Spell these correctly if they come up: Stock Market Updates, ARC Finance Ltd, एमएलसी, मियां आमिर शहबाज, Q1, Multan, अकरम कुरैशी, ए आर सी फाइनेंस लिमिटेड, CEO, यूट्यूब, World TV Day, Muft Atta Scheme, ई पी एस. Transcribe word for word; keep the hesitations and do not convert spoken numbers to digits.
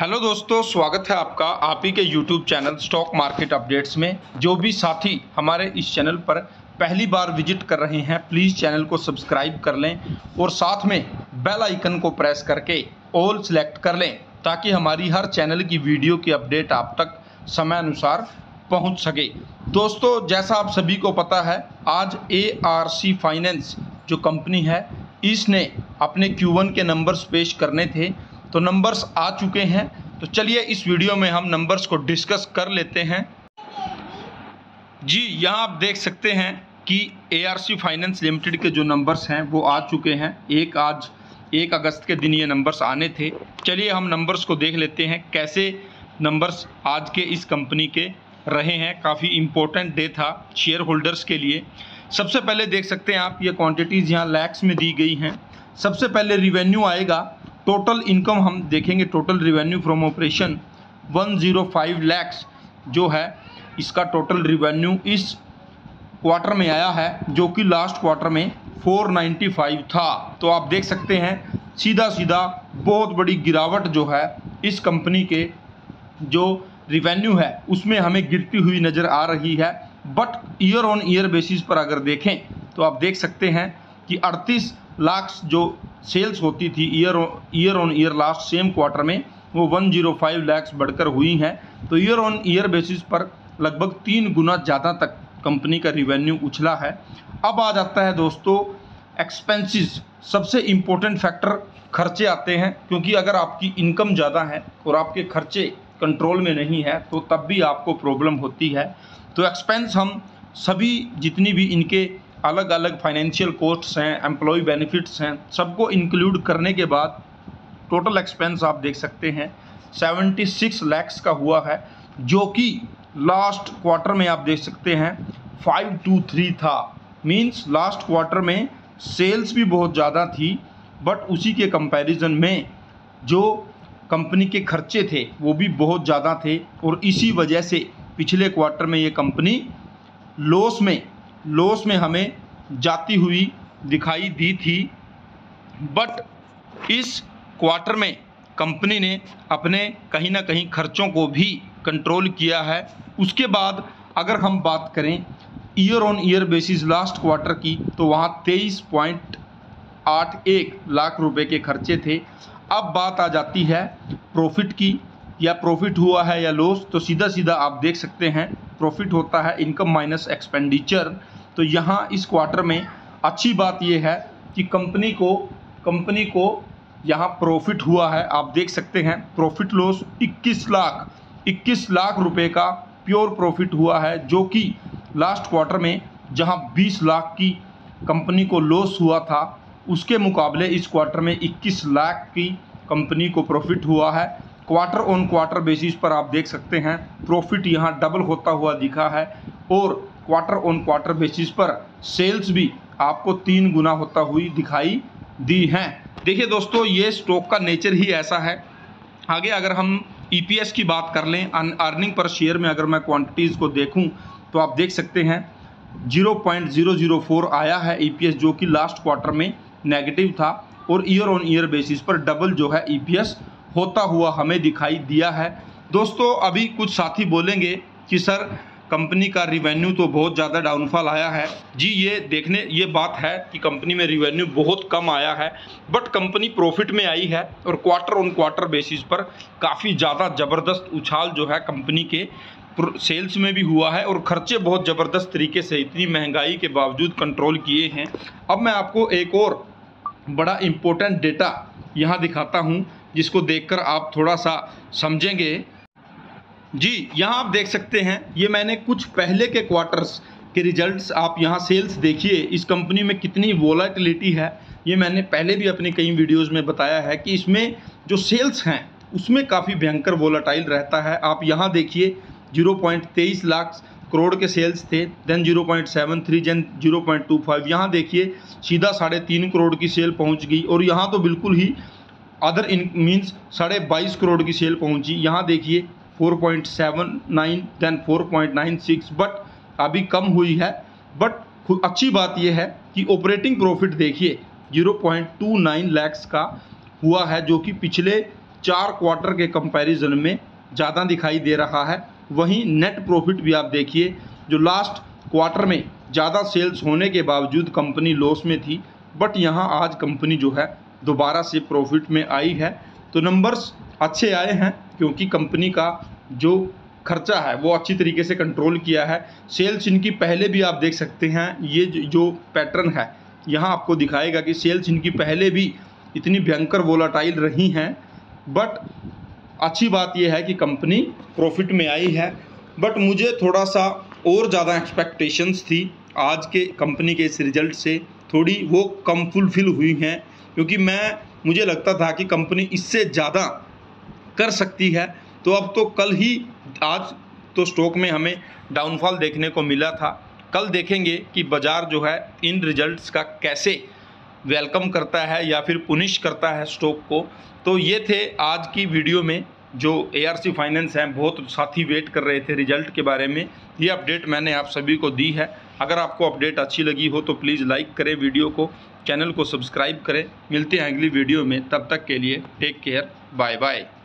Hello दोस्तों, स्वागत है आपका आप ही के यूट्यूब channel stock market updates में। जो भी साथी हमारे इस चैनल पर पहली बार विजिट कर रहे हैं, प्लीज़ चैनल को सब्सक्राइब कर लें और साथ में बेल आइकन को प्रेस करके ऑल सेलेक्ट कर लें ताकि हमारी हर चैनल की वीडियो की अपडेट आप तक समय अनुसार पहुंच सके। दोस्तों, जैसा आप सभी को पता है, आज ए आर सी फाइनेंस जो कंपनी है इसने अपने क्यू वन के नंबर्स पेश करने थे, तो नंबर्स आ चुके हैं। तो चलिए इस वीडियो में हम नंबर्स को डिस्कस कर लेते हैं। जी, यहाँ आप देख सकते हैं कि ए आर सी फाइनेंस लिमिटेड के जो नंबर्स हैं वो आ चुके हैं। एक आज एक अगस्त के दिन ये नंबर्स आने थे। चलिए हम नंबर्स को देख लेते हैं कैसे नंबर्स आज के इस कंपनी के रहे हैं। काफ़ी इम्पोर्टेंट डे था शेयर होल्डर्स के लिए। सबसे पहले देख सकते हैं आप, ये क्वांटिटीज़ यहाँ लैक्स में दी गई हैं। सबसे पहले रिवेन्यू आएगा, टोटल इनकम हम देखेंगे। टोटल रिवेन्यू फ्रॉम ऑपरेशन एक सौ पाँच लैक्स जो है, इसका टोटल रिवेन्यू इस क्वार्टर में आया है जो कि लास्ट क्वार्टर में चार सौ पचानवे था। तो आप देख सकते हैं सीधा सीधा बहुत बड़ी गिरावट जो है इस कंपनी के जो रिवेन्यू है उसमें हमें गिरती हुई नज़र आ रही है। But year on year basis पर अगर देखें तो आप देख सकते हैं कि अड़तीस लाख जो सेल्स होती थी year year on year last same quarter में, वो एक सौ पाँच लाख बढ़कर हुई हैं। तो ईयर ऑन ईयर बेसिस पर लगभग तीन गुना ज़्यादा तक कंपनी का रिवेन्यू उछला है। अब आ जाता है दोस्तों एक्सपेंसेस, सबसे इम्पोर्टेंट फैक्टर खर्चे आते हैं, क्योंकि अगर आपकी इनकम ज़्यादा है और आपके खर्चे कंट्रोल में नहीं है तो तब भी आपको प्रॉब्लम होती है। तो एक्सपेंस हम सभी जितनी भी इनके अलग अलग फाइनेंशियल कॉस्ट्स हैं, एम्प्लॉय बेनिफिट्स हैं, सबको इंक्लूड करने के बाद टोटल एक्सपेंस आप देख सकते हैं छिहत्तर लाख का हुआ है, जो कि लास्ट क्वार्टर में आप देख सकते हैं पाँच सौ तेईस था। मींस लास्ट क्वार्टर में सेल्स भी बहुत ज़्यादा थी, बट उसी के कंपैरिजन में जो कंपनी के खर्चे थे वो भी बहुत ज़्यादा थे, और इसी वजह से पिछले क्वार्टर में ये कंपनी लॉस में लॉस में हमें जाती हुई दिखाई दी थी। बट इस क्वार्टर में कंपनी ने अपने कहीं ना कहीं खर्चों को भी कंट्रोल किया है। उसके बाद अगर हम बात करें year on year basis last quarter की, तो वहाँ तेईस पॉइंट आठ एक लाख रुपए के खर्चे थे। अब बात आ जाती है प्रॉफिट की, या प्रॉफिट हुआ है या लॉस। तो सीधा सीधा आप देख सकते हैं प्रॉफिट होता है इनकम माइनस एक्सपेंडिचर। तो यहाँ इस क्वार्टर में अच्छी बात यह है कि कंपनी को कंपनी को यहाँ प्रॉफिट हुआ है। आप देख सकते हैं प्रॉफिट लॉस इक्कीस लाख इक्कीस लाख रुपए का प्योर प्रॉफिट हुआ है, जो कि लास्ट क्वार्टर में जहाँ बीस लाख की कंपनी को लॉस हुआ था उसके मुकाबले इस क्वार्टर में इक्कीस लाख की कंपनी को प्रॉफिट हुआ है। क्वार्टर ऑन क्वार्टर बेसिस पर आप देख सकते हैं प्रॉफिट यहाँ डबल होता हुआ दिखा है, और क्वार्टर ऑन क्वार्टर बेसिस पर सेल्स भी आपको तीन गुना होता हुई दिखाई दी हैं। देखिए दोस्तों, ये स्टॉक का नेचर ही ऐसा है। आगे अगर हम ई पी एस की बात कर लें, अर्निंग पर शेयर में, अगर मैं क्वांटिटीज़ को देखूँ तो आप देख सकते हैं zero point zero zero four आया है ई पी एस, जो कि लास्ट क्वार्टर में नेगेटिव था, और ईयर ऑन ईयर बेसिस पर डबल जो है ई पी एस होता हुआ हमें दिखाई दिया है। दोस्तों, अभी कुछ साथी बोलेंगे कि सर कंपनी का रिवेन्यू तो बहुत ज़्यादा डाउनफॉल आया है। जी, ये देखने ये बात है कि कंपनी में रिवेन्यू बहुत कम आया है, बट कंपनी प्रॉफिट में आई है, और क्वार्टर ऑन क्वार्टर बेसिस पर काफ़ी ज़्यादा ज़बरदस्त उछाल जो है कंपनी के सेल्स में भी हुआ है, और खर्चे बहुत ज़बरदस्त तरीके से इतनी महंगाई के बावजूद कंट्रोल किए हैं। अब मैं आपको एक और बड़ा इम्पोर्टेंट डेटा यहाँ दिखाता हूँ जिसको देखकर आप थोड़ा सा समझेंगे। जी, यहाँ आप देख सकते हैं, ये मैंने कुछ पहले के क्वार्टर्स के रिजल्ट्स, आप यहाँ सेल्स देखिए इस कंपनी में कितनी वोलेटिलिटी है। ये मैंने पहले भी अपने कई वीडियोस में बताया है कि इसमें जो सेल्स हैं उसमें काफ़ी भयंकर वोलेटाइल रहता है। आप यहाँ देखिए ज़ीरो पॉइंट तेईस लाख करोड़ के सेल्स थे, then zero point seven three, then zero point two five. यहाँ देखिए सीधा साढ़े तीन करोड़ की सेल पहुँच गई, और यहाँ तो बिल्कुल ही अदर इन मीन्स साढ़े बाईस करोड़ की सेल पहुंची। यहाँ देखिए four point seven nine, then four point nine six, but अभी कम हुई है। बट अच्छी बात यह है कि ऑपरेटिंग प्रॉफिट देखिए zero point two nine lakh का हुआ है, जो कि पिछले चार क्वार्टर के कंपैरिजन में ज़्यादा दिखाई दे रहा है। वहीं नेट प्रॉफिट भी आप देखिए, जो लास्ट क्वार्टर में ज़्यादा सेल्स होने के बावजूद कंपनी लॉस में थी, बट यहाँ आज कंपनी जो है दोबारा से प्रॉफिट में आई है। तो नंबर्स अच्छे आए हैं क्योंकि कंपनी का जो खर्चा है वो अच्छी तरीके से कंट्रोल किया है। सेल्स इनकी पहले भी आप देख सकते हैं, ये जो पैटर्न है यहाँ आपको दिखाएगा कि सेल्स इनकी पहले भी इतनी भयंकर वोलाटाइल रही हैं, बट अच्छी बात यह है कि कंपनी प्रॉफिट में आई है। बट मुझे थोड़ा सा और ज़्यादा एक्सपेक्टेशंस थी आज के कंपनी के इस रिज़ल्ट से, थोड़ी वो कम फुलफिल हुई हैं, क्योंकि मैं मुझे लगता था कि कंपनी इससे ज़्यादा कर सकती है। तो अब तो कल ही, आज तो स्टॉक में हमें डाउनफॉल देखने को मिला था, कल देखेंगे कि बाज़ार जो है इन रिजल्ट्स का कैसे वेलकम करता है या फिर पुनिश करता है स्टॉक को। तो ये थे आज की वीडियो में जो एआरसी फाइनेंस हैं, बहुत साथी वेट कर रहे थे रिजल्ट के बारे में, ये अपडेट मैंने आप सभी को दी है। अगर आपको अपडेट अच्छी लगी हो तो प्लीज़ लाइक करें वीडियो को, चैनल को सब्सक्राइब करें। मिलते हैं अगली वीडियो में, तब तक के लिए टेक केयर, बाय बाय।